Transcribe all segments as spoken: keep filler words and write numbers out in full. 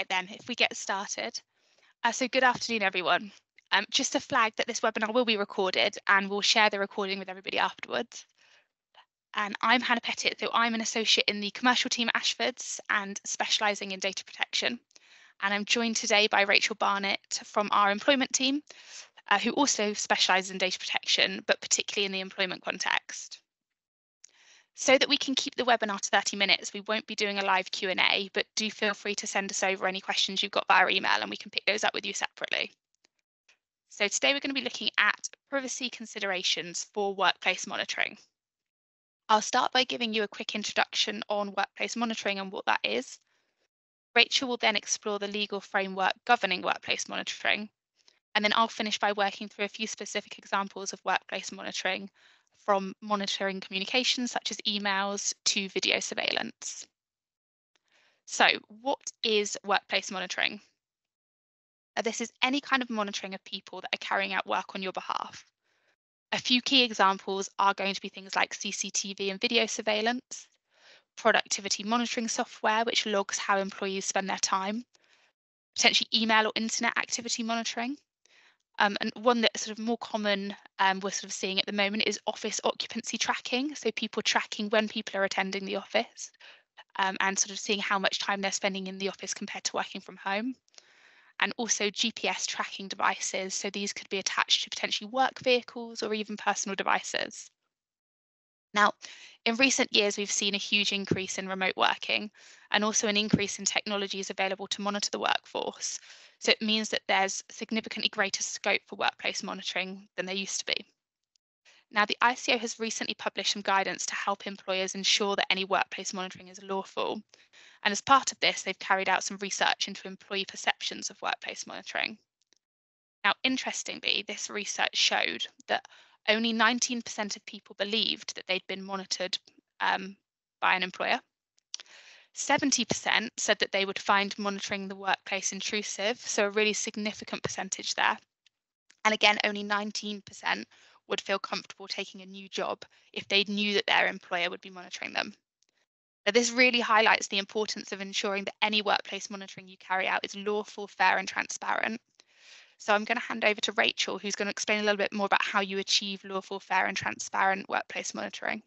right then, if we get started. Uh, so good afternoon, everyone. Um, just to flag that this webinar will be recorded and we'll share the recording with everybody afterwards. And I'm Hannah Pettit, so I'm an associate in the commercial team at Ashfords and specialising in data protection. And I'm joined today by Rachel Barnett from our employment team, uh, who also specialises in data protection, but particularly in the employment context. So that we can keep the webinar to thirty minutes, we won't be doing a live Q and A, but do feel free to send us over any questions you've got via email and we can pick those up with you separately. So today we're going to be looking at privacy considerations for workplace monitoring. I'll start by giving you a quick introduction on workplace monitoring and what that is. Rachel will then explore the legal framework governing workplace monitoring, and then I'll finish by working through a few specific examples of workplace monitoring, from monitoring communications such as emails to video surveillance. So what is workplace monitoring? Now, this is any kind of monitoring of people that are carrying out work on your behalf. A few key examples are going to be things like C C T V and video surveillance, productivity monitoring software, which logs how employees spend their time, potentially email or internet activity monitoring. Um, and one that's sort of more common um, we're sort of seeing at the moment is office occupancy tracking. So people tracking when people are attending the office um, and sort of seeing how much time they're spending in the office compared to working from home. And also G P S tracking devices. So these could be attached to potentially work vehicles or even personal devices. Now, in recent years, we've seen a huge increase in remote working and also an increase in technologies available to monitor the workforce. So it means that there's significantly greater scope for workplace monitoring than there used to be. Now, the I C O has recently published some guidance to help employers ensure that any workplace monitoring is lawful. And as part of this, they've carried out some research into employee perceptions of workplace monitoring. Now, interestingly, this research showed that only nineteen percent of people believed that they'd been monitored um, by an employer. seventy percent said that they would find monitoring the workplace intrusive, so a really significant percentage there. And again, only nineteen percent would feel comfortable taking a new job if they knew that their employer would be monitoring them. Now, this really highlights the importance of ensuring that any workplace monitoring you carry out is lawful, fair and transparent. So I'm going to hand over to Rachel, who's going to explain a little bit more about how you achieve lawful, fair and transparent workplace monitoring.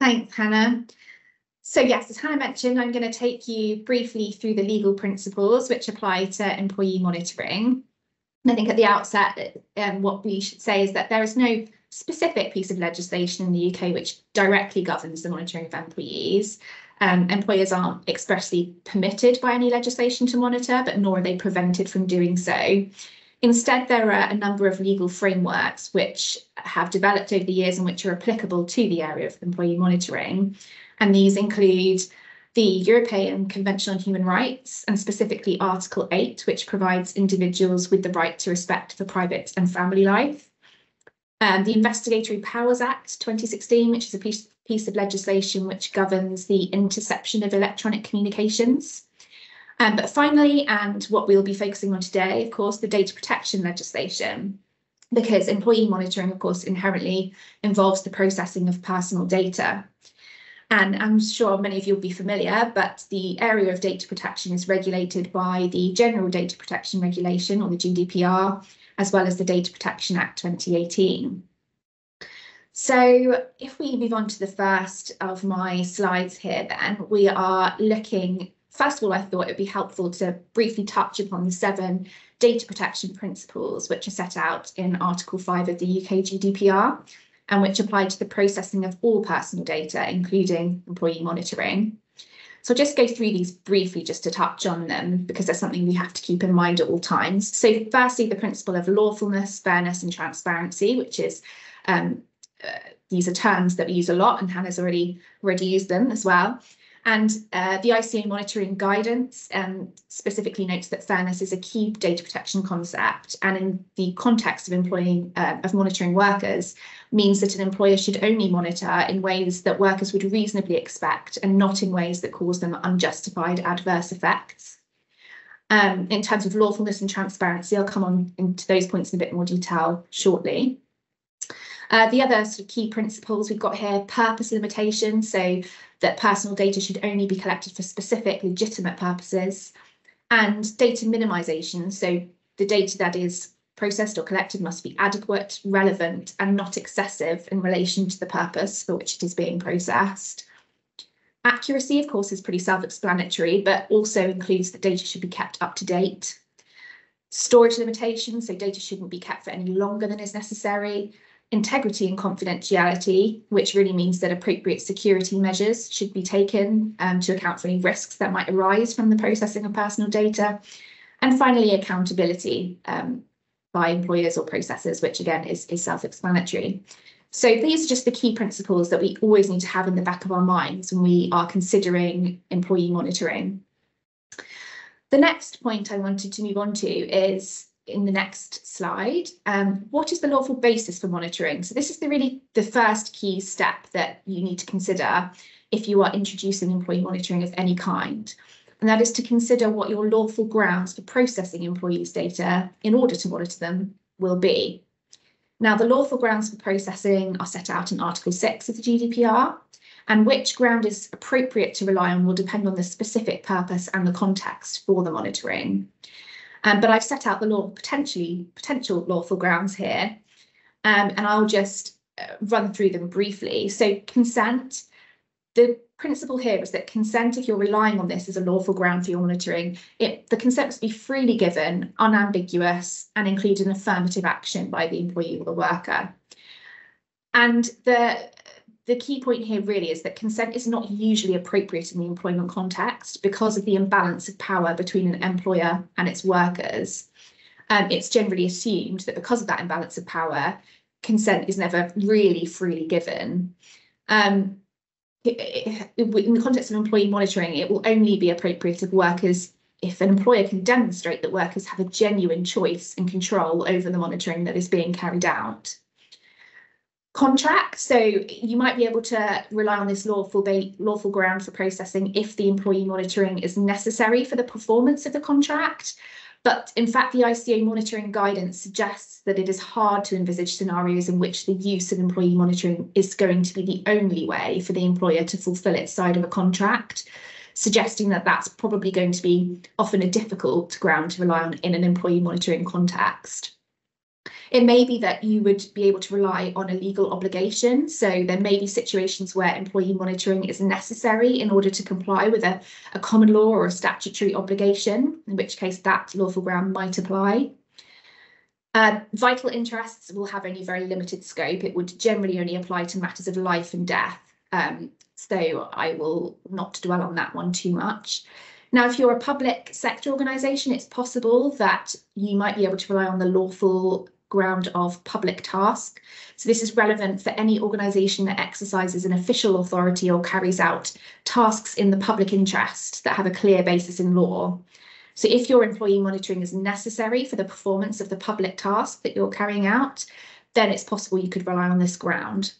Thanks, Hannah. So yes, as Hannah mentioned, I'm going to take you briefly through the legal principles which apply to employee monitoring. I think at the outset, um, what we should say is that there is no specific piece of legislation in the U K which directly governs the monitoring of employees. Um, employers aren't expressly permitted by any legislation to monitor, but nor are they prevented from doing so. Instead, there are a number of legal frameworks which have developed over the years and which are applicable to the area of employee monitoring. And these include the European Convention on Human Rights, and specifically Article eight, which provides individuals with the right to respect for private and family life. Um, the Investigatory Powers Act twenty sixteen, which is a piece, piece of legislation which governs the interception of electronic communications. Um, but finally, and what we'll be focusing on today, of course, the data protection legislation, because employee monitoring, of course, inherently involves the processing of personal data. And I'm sure many of you will be familiar, but the area of data protection is regulated by the General Data Protection Regulation, or the G D P R, as well as the Data Protection Act twenty eighteen. So if we move on to the first of my slides here, then we are looking, first of all, I thought it would be helpful to briefly touch upon the seven data protection principles which are set out in Article five of the U K G D P R. And which apply to the processing of all personal data, including employee monitoring. So I'll just go through these briefly just to touch on them, because that's something we have to keep in mind at all times. So firstly, the principle of lawfulness, fairness and transparency, which is, um, uh, these are terms that we use a lot, and Hannah's already, already used them as well. And uh, the I C O monitoring guidance um, specifically notes that fairness is a key data protection concept, and in the context of employing uh, of monitoring workers means that an employer should only monitor in ways that workers would reasonably expect and not in ways that cause them unjustified adverse effects. Um, in terms of lawfulness and transparency, I'll come on into those points in a bit more detail shortly. Uh, the other sort of key principles we've got here, purpose limitation, so that personal data should only be collected for specific legitimate purposes, and data minimization, so the data that is processed or collected must be adequate, relevant, and not excessive in relation to the purpose for which it is being processed. Accuracy, of course, is pretty self-explanatory, but also includes that data should be kept up to date. Storage limitations, so data shouldn't be kept for any longer than is necessary. Integrity and confidentiality, which really means that appropriate security measures should be taken um, to account for any risks that might arise from the processing of personal data. And finally, accountability um, by employers or processors, which again is, is self-explanatory. So these are just the key principles that we always need to have in the back of our minds when we are considering employee monitoring. The next point I wanted to move on to is in the next slide, um, what is the lawful basis for monitoring? So this is the really the first key step that you need to consider if you are introducing employee monitoring of any kind, and that is to consider what your lawful grounds for processing employees' data in order to monitor them will be. Now, the lawful grounds for processing are set out in Article six of the G D P R, and which ground is appropriate to rely on will depend on the specific purpose and the context for the monitoring. Um, but I've set out the law potentially potential lawful grounds here, um, and I'll just uh, run through them briefly. So consent, the principle here is that consent, if you're relying on this as a lawful ground for your monitoring, it, the consent must be freely given, unambiguous, and include an affirmative action by the employee or the worker. And the The key point here really is that consent is not usually appropriate in the employment context because of the imbalance of power between an employer and its workers. Um, it's generally assumed that because of that imbalance of power, consent is never really freely given. Um, it, it, in the context of employee monitoring, it will only be appropriate if workers, if an employer can demonstrate that workers have a genuine choice and control over the monitoring that is being carried out. Contract, so you might be able to rely on this lawful lawful ground for processing if the employee monitoring is necessary for the performance of the contract, but in fact the I C O monitoring guidance suggests that it is hard to envisage scenarios in which the use of employee monitoring is going to be the only way for the employer to fulfill its side of a contract, suggesting that that's probably going to be often a difficult ground to rely on in an employee monitoring context. It may be that you would be able to rely on a legal obligation, so there may be situations where employee monitoring is necessary in order to comply with a, a common law or a statutory obligation, in which case that lawful ground might apply. Uh, vital interests will have only very limited scope. It would generally only apply to matters of life and death, um, so I will not dwell on that one too much. Now, if you're a public sector organisation, it's possible that you might be able to rely on the lawful ground of public task. So this is relevant for any organisation that exercises an official authority or carries out tasks in the public interest that have a clear basis in law. So if your employee monitoring is necessary for the performance of the public task that you're carrying out, then it's possible you could rely on this ground.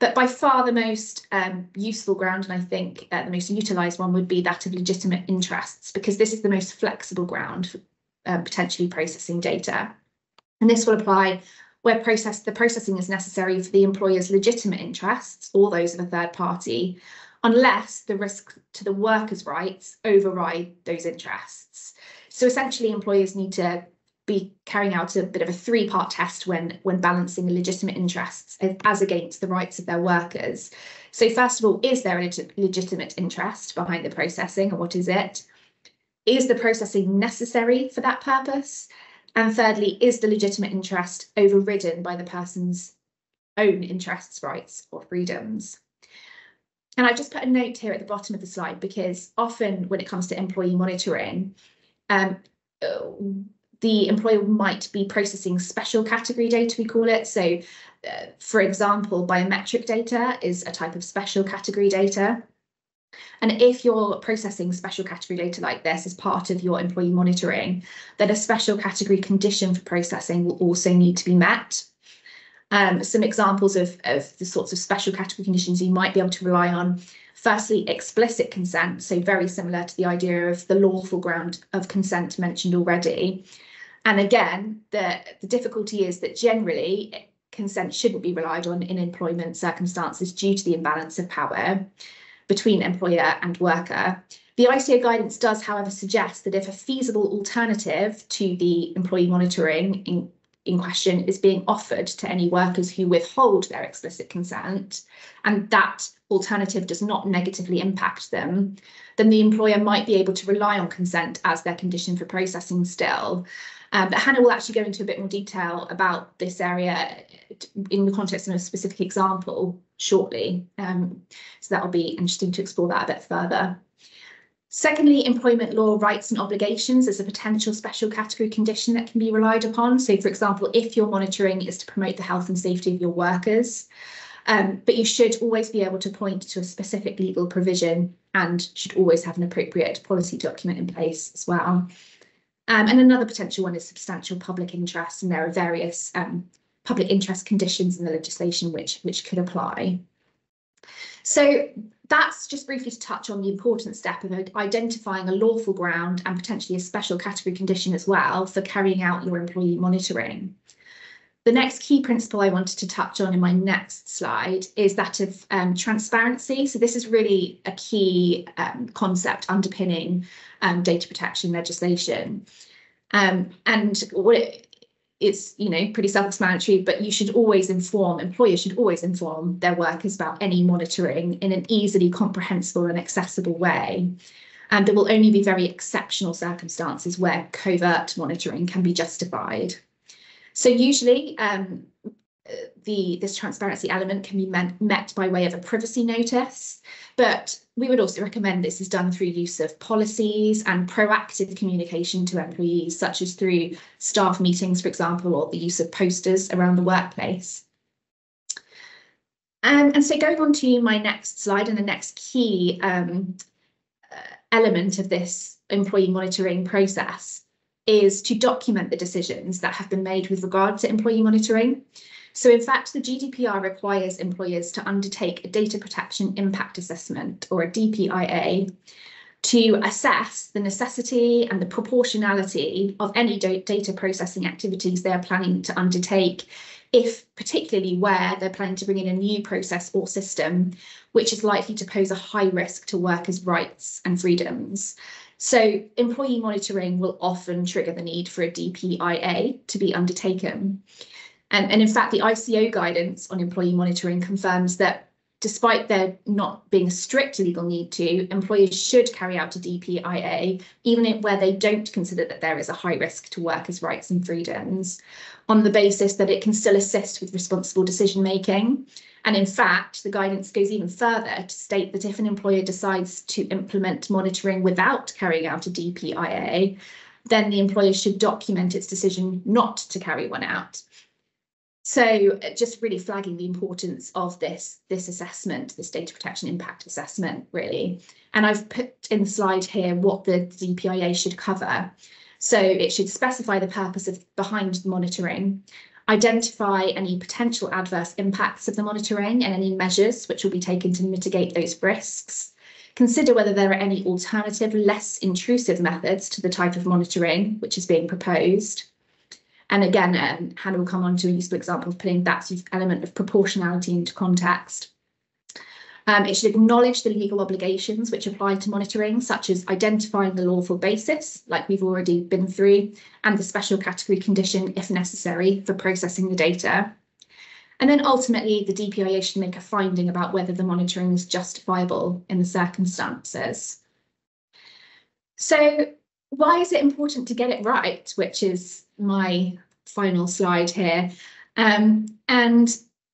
But by far the most um, useful ground, and I think uh, the most utilised one, would be that of legitimate interests, because this is the most flexible ground for um, potentially processing data. And this will apply where process, the processing is necessary for the employer's legitimate interests or those of a third party, unless the risk to the worker's rights override those interests. So essentially, employers need to be carrying out a bit of a three-part test when when balancing legitimate interests as against the rights of their workers. So first of all, is there a legitimate interest behind the processing, and what is it? Is the processing necessary for that purpose? And thirdly, is the legitimate interest overridden by the person's own interests, rights, or freedoms? And I've just put a note here at the bottom of the slide, because often when it comes to employee monitoring, um, the employer might be processing special category data, we call it. So, uh, for example, biometric data is a type of special category data. And if you're processing special category data like this as part of your employee monitoring, then a special category condition for processing will also need to be met. Um, some examples of, of the sorts of special category conditions you might be able to rely on. Firstly, explicit consent, so very similar to the idea of the lawful ground of consent mentioned already. And again, the, the difficulty is that generally consent shouldn't be relied on in employment circumstances due to the imbalance of power between employer and worker. The I C O guidance does, however, suggest that if a feasible alternative to the employee monitoring in, in question is being offered to any workers who withhold their explicit consent, and that alternative does not negatively impact them, then the employer might be able to rely on consent as their condition for processing still. Um, but Hannah will actually go into a bit more detail about this area in the context of a specific example shortly. Um, so that'll be interesting to explore that a bit further. Secondly, employment law rights and obligations is a potential special category condition that can be relied upon. So, for example, if your monitoring is to promote the health and safety of your workers, um, but you should always be able to point to a specific legal provision and should always have an appropriate policy document in place as well. Um, and another potential one is substantial public interest, and there are various um, public interest conditions in the legislation which, which could apply. So that's just briefly to touch on the important step of identifying a lawful ground and potentially a special category condition as well for carrying out your employee monitoring. The next key principle I wanted to touch on in my next slide is that of um, transparency. So this is really a key um, concept underpinning um, data protection legislation. Um, and what it, It's, you know, pretty self-explanatory, but you should always inform, employers should always inform their workers about any monitoring in an easily comprehensible and accessible way. And there will only be very exceptional circumstances where covert monitoring can be justified. So usually um, the this transparency element can be met, met by way of a privacy notice, but we would also recommend this is done through use of policies and proactive communication to employees, such as through staff meetings, for example, or the use of posters around the workplace. Um, and so going on to my next slide and the next key um, element of this employee monitoring process is to document the decisions that have been made with regard to employee monitoring. So in fact, the G D P R requires employers to undertake a data protection impact assessment, or a D P I A, to assess the necessity and the proportionality of any data processing activities they are planning to undertake, if particularly where they're planning to bring in a new process or system, which is likely to pose a high risk to workers' rights and freedoms. So employee monitoring will often trigger the need for a D P I A to be undertaken. And, and in fact, the I C O guidance on employee monitoring confirms that despite there not being a strict legal need to, employers should carry out a D P I A, even if, where they don't consider that there is a high risk to workers' rights and freedoms, on the basis that it can still assist with responsible decision making. And in fact, the guidance goes even further to state that if an employer decides to implement monitoring without carrying out a D P I A, then the employer should document its decision not to carry one out. So just really flagging the importance of this, this assessment, this data protection impact assessment, really. And I've put in the slide here what the D P I A should cover. So it should specify the purpose of behind the monitoring, identify any potential adverse impacts of the monitoring and any measures which will be taken to mitigate those risks, consider whether there are any alternative, less intrusive methods to the type of monitoring which is being proposed. And again, um, Hannah will come on to a useful example of putting that sort of element of proportionality into context. Um, it should acknowledge the legal obligations which apply to monitoring, such as identifying the lawful basis, like we've already been through, and the special category condition, if necessary, for processing the data. And then ultimately, the D P I A should make a finding about whether the monitoring is justifiable in the circumstances. So why is it important to get it right, which is my final slide here? Um, and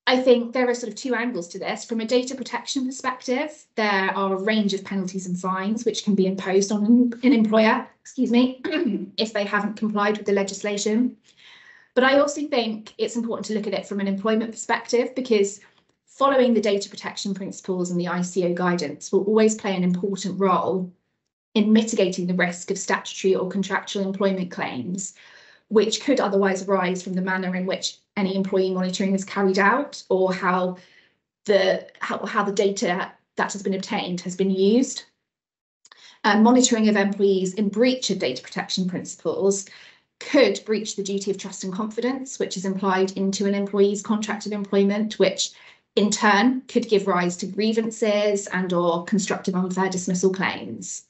I think there are sort of two angles to this. From a data protection perspective, there are a range of penalties and fines which can be imposed on an, an employer, excuse me, if they haven't complied with the legislation. But I also think it's important to look at it from an employment perspective, because following the data protection principles and the I C O guidance will always play an important role in mitigating the risk of statutory or contractual employment claims, which could otherwise arise from the manner in which any employee monitoring is carried out, or how the how, how the data that has been obtained has been used. Uh, monitoring of employees in breach of data protection principles could breach the duty of trust and confidence, which is implied into an employee's contract of employment, which in turn could give rise to grievances and or constructive unfair dismissal claims.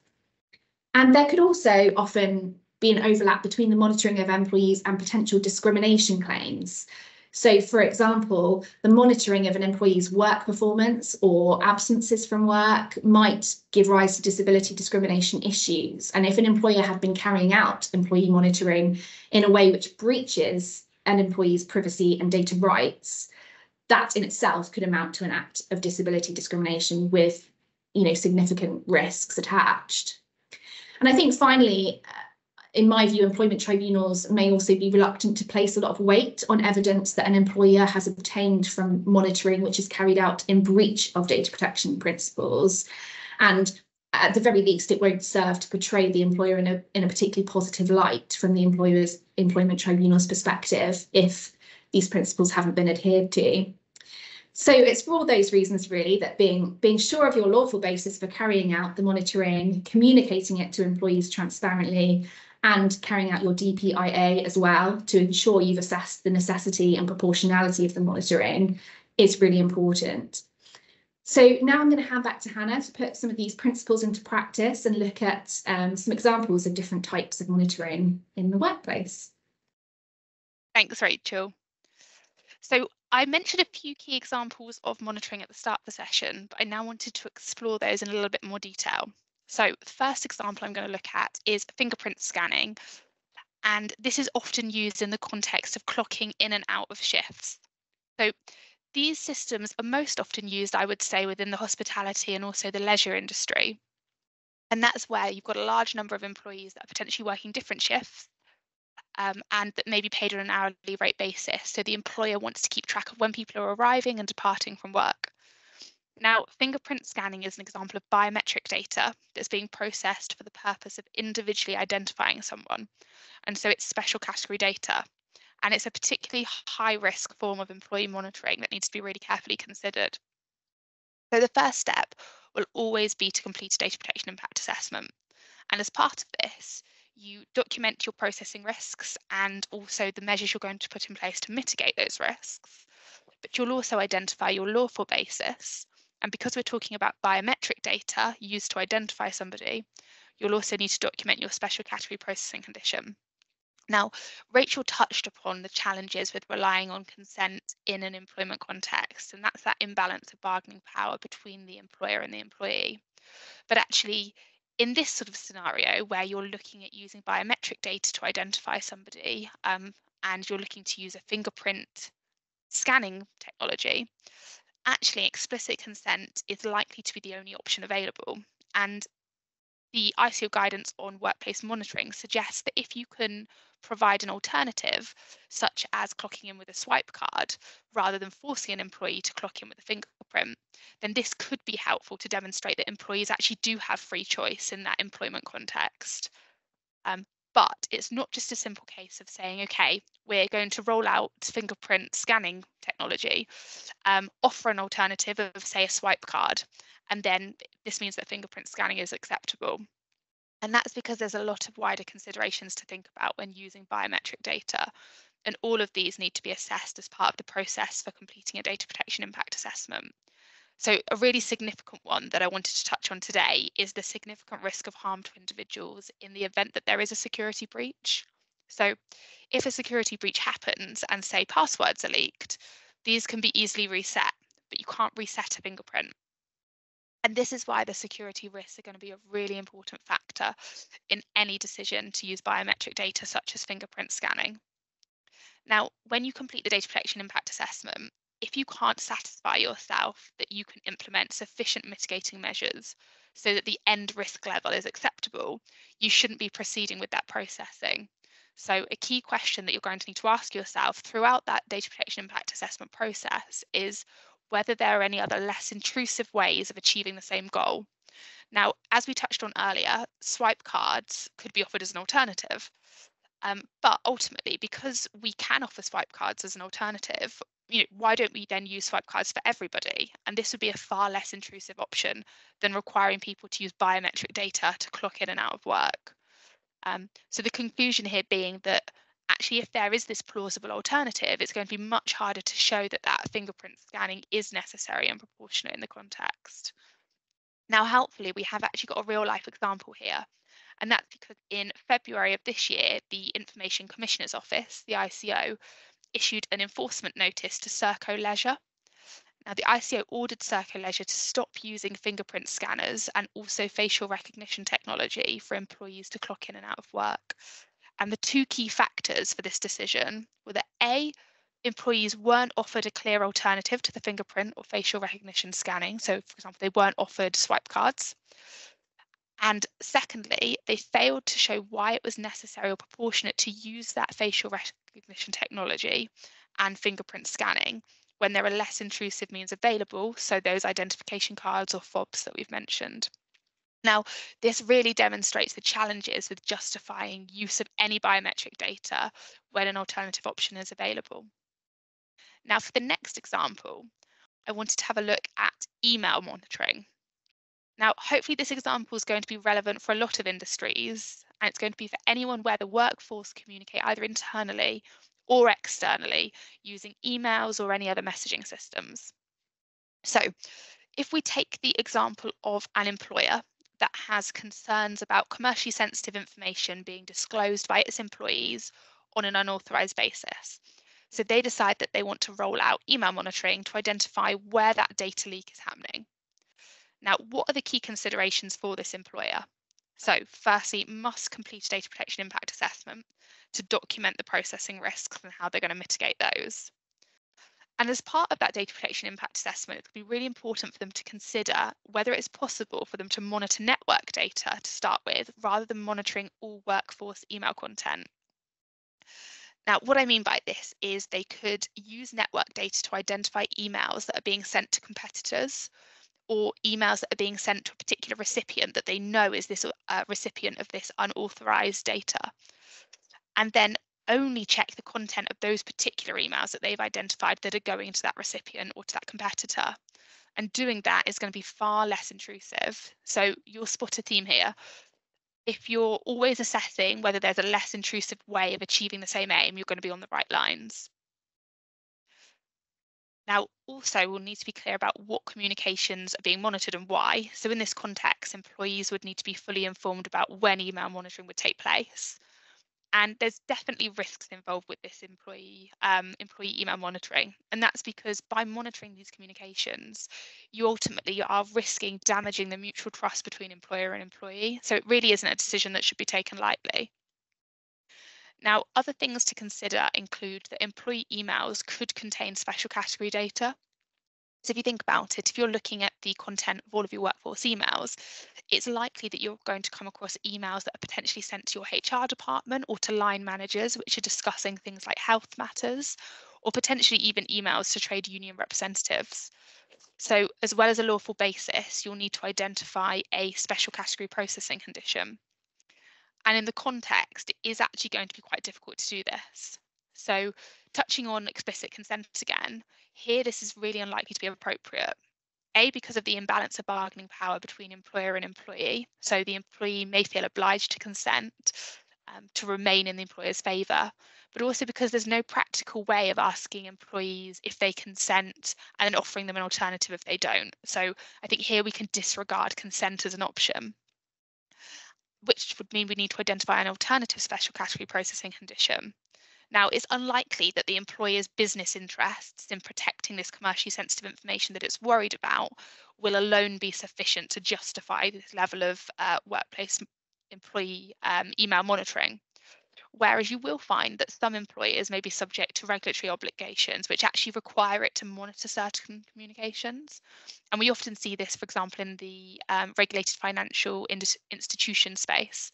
And there could also often be an overlap between the monitoring of employees and potential discrimination claims. So, for example, the monitoring of an employee's work performance or absences from work might give rise to disability discrimination issues. And if an employer had been carrying out employee monitoring in a way which breaches an employee's privacy and data rights, that in itself could amount to an act of disability discrimination with, you know, significant risks attached. And I think finally, in my view, employment tribunals may also be reluctant to place a lot of weight on evidence that an employer has obtained from monitoring which is carried out in breach of data protection principles. And at the very least, it won't serve to portray the employer in a, in a particularly positive light from the employer's employment tribunal's perspective if these principles haven't been adhered to. So it's for all those reasons, really, that being, being sure of your lawful basis for carrying out the monitoring, communicating it to employees transparently, and carrying out your D P I A as well to ensure you've assessed the necessity and proportionality of the monitoring is really important. So now I'm going to hand back to Hannah to put some of these principles into practice and look at um, some examples of different types of monitoring in the workplace. Thanks, Rachel. So I mentioned a few key examples of monitoring at the start of the session, but I now wanted to explore those in a little bit more detail. So the first example I'm going to look at is fingerprint scanning, and this is often used in the context of clocking in and out of shifts. So these systems are most often used, I would say, within the hospitality and also the leisure industry. And that's where you've got a large number of employees that are potentially working different shifts um, and that may be paid on an hourly rate basis. So the employer wants to keep track of when people are arriving and departing from work. Now, fingerprint scanning is an example of biometric data that's being processed for the purpose of individually identifying someone. And so it's special category data. And it's a particularly high risk form of employee monitoring that needs to be really carefully considered. So the first step will always be to complete a data protection impact assessment. And as part of this, you document your processing risks and also the measures you're going to put in place to mitigate those risks. But you'll also identify your lawful basis. And because we're talking about biometric data used to identify somebody, you'll also need to document your special category processing condition. Now, Rachel touched upon the challenges with relying on consent in an employment context, and that's that imbalance of bargaining power between the employer and the employee. But actually, in this sort of scenario where you're looking at using biometric data to identify somebody, um, and you're looking to use a fingerprint scanning technology, actually, explicit consent is likely to be the only option available. And the I C O guidance on workplace monitoring suggests that if you can provide an alternative, such as clocking in with a swipe card, rather than forcing an employee to clock in with a fingerprint, then this could be helpful to demonstrate that employees actually do have free choice in that employment context. Um, But it's not just a simple case of saying, OK, we're going to roll out fingerprint scanning technology, um, offer an alternative of, say, a swipe card. And then this means that fingerprint scanning is acceptable. And that's because there's a lot of wider considerations to think about when using biometric data. And all of these need to be assessed as part of the process for completing a data protection impact assessment. So a really significant one that I wanted to touch on today is the significant risk of harm to individuals in the event that there is a security breach. So if a security breach happens and, say, passwords are leaked, these can be easily reset, but you can't reset a fingerprint. And this is why the security risks are going to be a really important factor in any decision to use biometric data such as fingerprint scanning. Now, when you complete the data protection impact assessment, if you can't satisfy yourself that you can implement sufficient mitigating measures so that the end risk level is acceptable, you shouldn't be proceeding with that processing. So a key question that you're going to need to ask yourself throughout that data protection impact assessment process is whether there are any other less intrusive ways of achieving the same goal. Now, as we touched on earlier, swipe cards could be offered as an alternative. Um, but ultimately, because we can offer swipe cards as an alternative, you know, why don't we then use swipe cards for everybody? And this would be a far less intrusive option than requiring people to use biometric data to clock in and out of work. Um, so the conclusion here being that actually, if there is this plausible alternative, it's going to be much harder to show that that fingerprint scanning is necessary and proportionate in the context. Now, helpfully, we have actually got a real life example here, and that's because in February of this year, the Information Commissioner's Office, the I C O, issued an enforcement notice to Circo Leisure. Now, the I C O ordered Circo Leisure to stop using fingerprint scanners and also facial recognition technology for employees to clock in and out of work. And the two key factors for this decision were that A, employees weren't offered a clear alternative to the fingerprint or facial recognition scanning. So, for example, they weren't offered swipe cards. And secondly, they failed to show why it was necessary or proportionate to use that facial recognition technology and fingerprint scanning when there are less intrusive means available, so those identification cards or fobs that we've mentioned. Now, this really demonstrates the challenges with justifying use of any biometric data when an alternative option is available. Now, for the next example, I wanted to have a look at email monitoring. Now, hopefully this example is going to be relevant for a lot of industries, and it's going to be for anyone where the workforce communicate either internally or externally using emails or any other messaging systems. So, if we take the example of an employer that has concerns about commercially sensitive information being disclosed by its employees on an unauthorised basis. So they decide that they want to roll out email monitoring to identify where that data leak is happening. Now, what are the key considerations for this employer? So firstly, must complete a data protection impact assessment to document the processing risks and how they're going to mitigate those. And as part of that data protection impact assessment, it will be really important for them to consider whether it's possible for them to monitor network data to start with, rather than monitoring all workforce email content. Now, what I mean by this is they could use network data to identify emails that are being sent to competitors or emails that are being sent to a particular recipient that they know is this uh, recipient of this unauthorized data. And then only check the content of those particular emails that they've identified that are going to that recipient or to that competitor. And doing that is going to be far less intrusive. So you'll spot a theme here. If you're always assessing whether there's a less intrusive way of achieving the same aim, you're going to be on the right lines. Now, also, we'll need to be clear about what communications are being monitored and why. So in this context, employees would need to be fully informed about when email monitoring would take place. And there's definitely risks involved with this employee um, employee email monitoring. And that's because by monitoring these communications, you ultimately are risking damaging the mutual trust between employer and employee. So it really isn't a decision that should be taken lightly. Now, other things to consider include that employee emails could contain special category data. So if you think about it, if you're looking at the content of all of your workforce emails, it's likely that you're going to come across emails that are potentially sent to your H R department or to line managers, which are discussing things like health matters, or potentially even emails to trade union representatives. So as well as a lawful basis, you'll need to identify a special category processing condition. And in the context, it is actually going to be quite difficult to do this. So touching on explicit consent again, here this is really unlikely to be appropriate. A, because of the imbalance of bargaining power between employer and employee. So the employee may feel obliged to consent um, to remain in the employer's favour, but also because there's no practical way of asking employees if they consent and then offering them an alternative if they don't. So I think here we can disregard consent as an option, which would mean we need to identify an alternative special category processing condition. Now, it's unlikely that the employer's business interests in protecting this commercially sensitive information that it's worried about will alone be sufficient to justify this level of uh, workplace employee um, email monitoring. Whereas you will find that some employers may be subject to regulatory obligations which actually require it to monitor certain communications. And we often see this, for example, in the um, regulated financial institution space.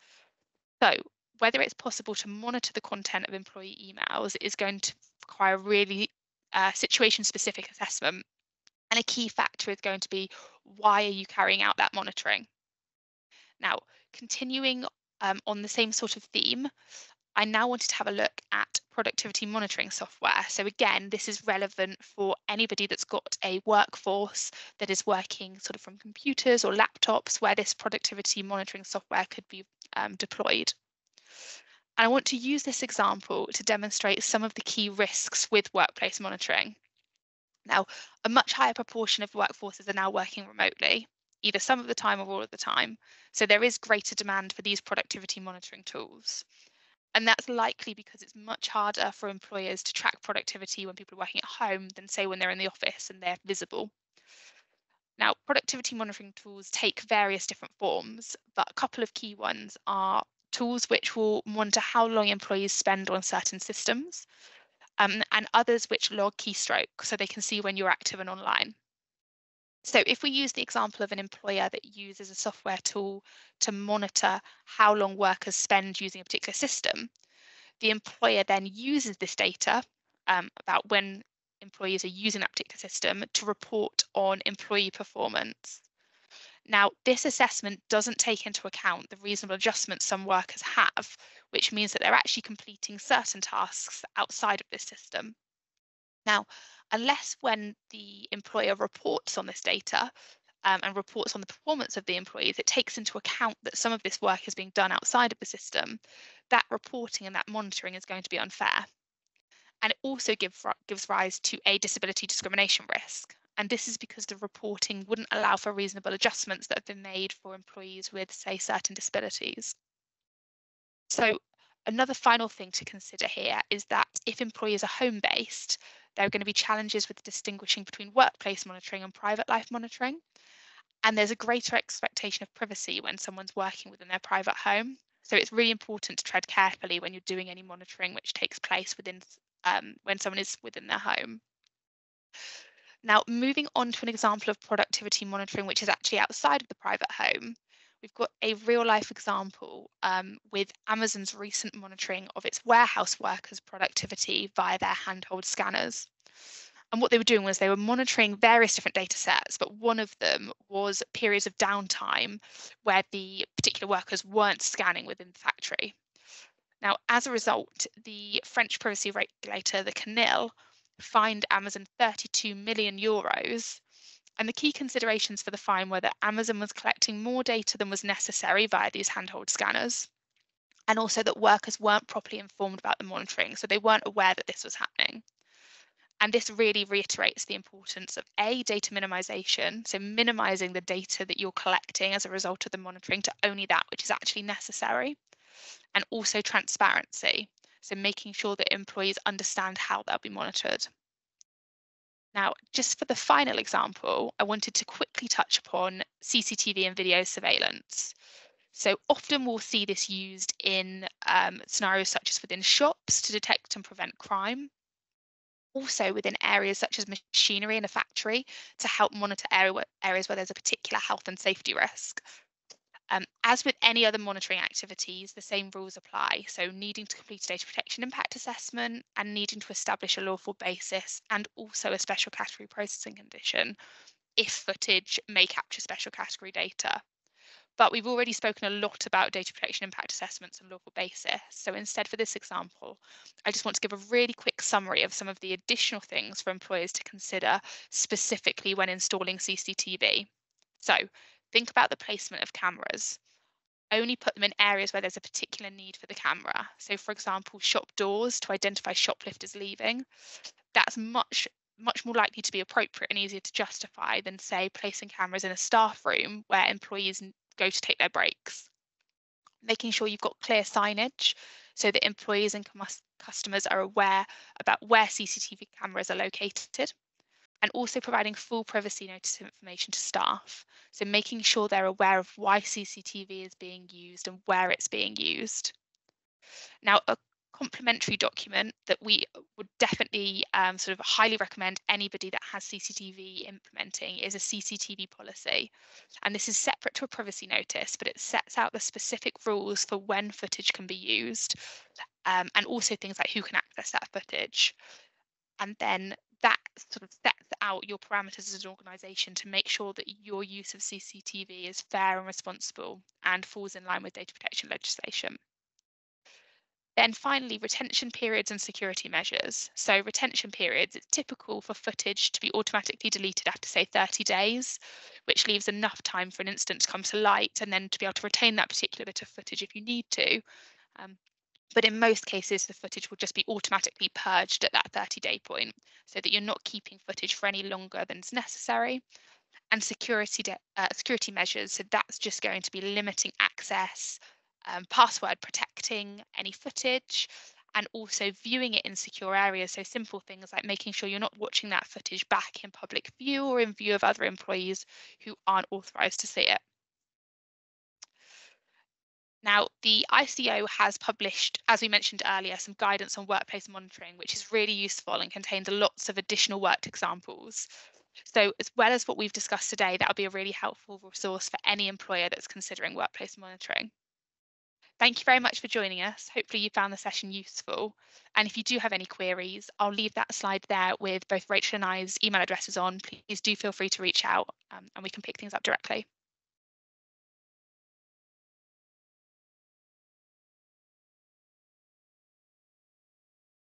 So, whether it's possible to monitor the content of employee emails is going to require really uh, situation-specific assessment. And a key factor is going to be, why are you carrying out that monitoring? Now, continuing um, on the same sort of theme, I now wanted to have a look at productivity monitoring software. So again, this is relevant for anybody that's got a workforce that is working sort of from computers or laptops where this productivity monitoring software could be um, deployed. And I want to use this example to demonstrate some of the key risks with workplace monitoring. Now, a much higher proportion of workforces are now working remotely, either some of the time or all of the time. So there is greater demand for these productivity monitoring tools. And that's likely because it's much harder for employers to track productivity when people are working at home than, say, when they're in the office and they're visible. Now, productivity monitoring tools take various different forms, but a couple of key ones are tools which will monitor how long employees spend on certain systems, um, and others which log keystroke, so they can see when you're active and online. So if we use the example of an employer that uses a software tool to monitor how long workers spend using a particular system, the employer then uses this data um, about when employees are using that particular system to report on employee performance. Now, this assessment doesn't take into account the reasonable adjustments some workers have, which means that they're actually completing certain tasks outside of this system. Now, unless when the employer reports on this data um, and reports on the performance of the employees, it takes into account that some of this work is being done outside of the system, that reporting and that monitoring is going to be unfair. And it also give, gives rise to a disability discrimination risk. And this is because the reporting wouldn't allow for reasonable adjustments that have been made for employees with, say, certain disabilities. So another final thing to consider here is that if employees are home-based, there are going to be challenges with distinguishing between workplace monitoring and private life monitoring. And there's a greater expectation of privacy when someone's working within their private home. So it's really important to tread carefully when you're doing any monitoring which takes place within Um, when someone is within their home. Now, moving on to an example of productivity monitoring, which is actually outside of the private home, we've got a real life example um, with Amazon's recent monitoring of its warehouse workers' productivity via their handheld scanners. And what they were doing was they were monitoring various different data sets, but one of them was periods of downtime where the particular workers weren't scanning within the factory. Now, as a result, the French privacy regulator, the C N I L, fined Amazon thirty-two million euros. And the key considerations for the fine were that Amazon was collecting more data than was necessary via these handheld scanners, and also that workers weren't properly informed about the monitoring, so they weren't aware that this was happening. And this really reiterates the importance of A, data minimization, so minimizing the data that you're collecting as a result of the monitoring to only that which is actually necessary. And also transparency, so making sure that employees understand how they'll be monitored. Now, just for the final example, I wanted to quickly touch upon C C T V and video surveillance. So often we'll see this used in um, scenarios such as within shops to detect and prevent crime, also within areas such as machinery in a factory to help monitor area, areas where there's a particular health and safety risk. Um, as with any other monitoring activities, the same rules apply, so needing to complete a data protection impact assessment and needing to establish a lawful basis and also a special category processing condition if footage may capture special category data. But we've already spoken a lot about data protection impact assessments and lawful basis, so instead for this example, I just want to give a really quick summary of some of the additional things for employers to consider specifically when installing C C T V. So, think about the placement of cameras. Only put them in areas where there's a particular need for the camera. So, for example, shop doors to identify shoplifters leaving. That's much, much more likely to be appropriate and easier to justify than, say, placing cameras in a staff room where employees go to take their breaks. Making sure you've got clear signage so that employees and customers are aware about where C C T V cameras are located. And also providing full privacy notice information to staff. So making sure they're aware of why C C T V is being used and where it's being used. Now, a complementary document that we would definitely um, sort of highly recommend anybody that has C C T V implementing is a C C T V policy. And this is separate to a privacy notice, but it sets out the specific rules for when footage can be used um, and also things like who can access that footage. And then that sort of sets out your parameters as an organisation to make sure that your use of C C T V is fair and responsible and falls in line with data protection legislation. Then finally, retention periods and security measures. So retention periods, it's typical for footage to be automatically deleted after, say, thirty days, which leaves enough time for an incident to come to light and then to be able to retain that particular bit of footage if you need to. Um, But in most cases, the footage will just be automatically purged at that thirty day point so that you're not keeping footage for any longer than is necessary. And security, uh, security measures, so that's just going to be limiting access, um, password protecting any footage, and also viewing it in secure areas. So simple things like making sure you're not watching that footage back in public view or in view of other employees who aren't authorised to see it. Now, the I C O has published, as we mentioned earlier, some guidance on workplace monitoring, which is really useful and contains lots of additional worked examples. So as well as what we've discussed today, that will be a really helpful resource for any employer that's considering workplace monitoring. Thank you very much for joining us. Hopefully you found the session useful. And if you do have any queries, I'll leave that slide there with both Rachel and I's email addresses on. Please do feel free to reach out um, and we can pick things up directly.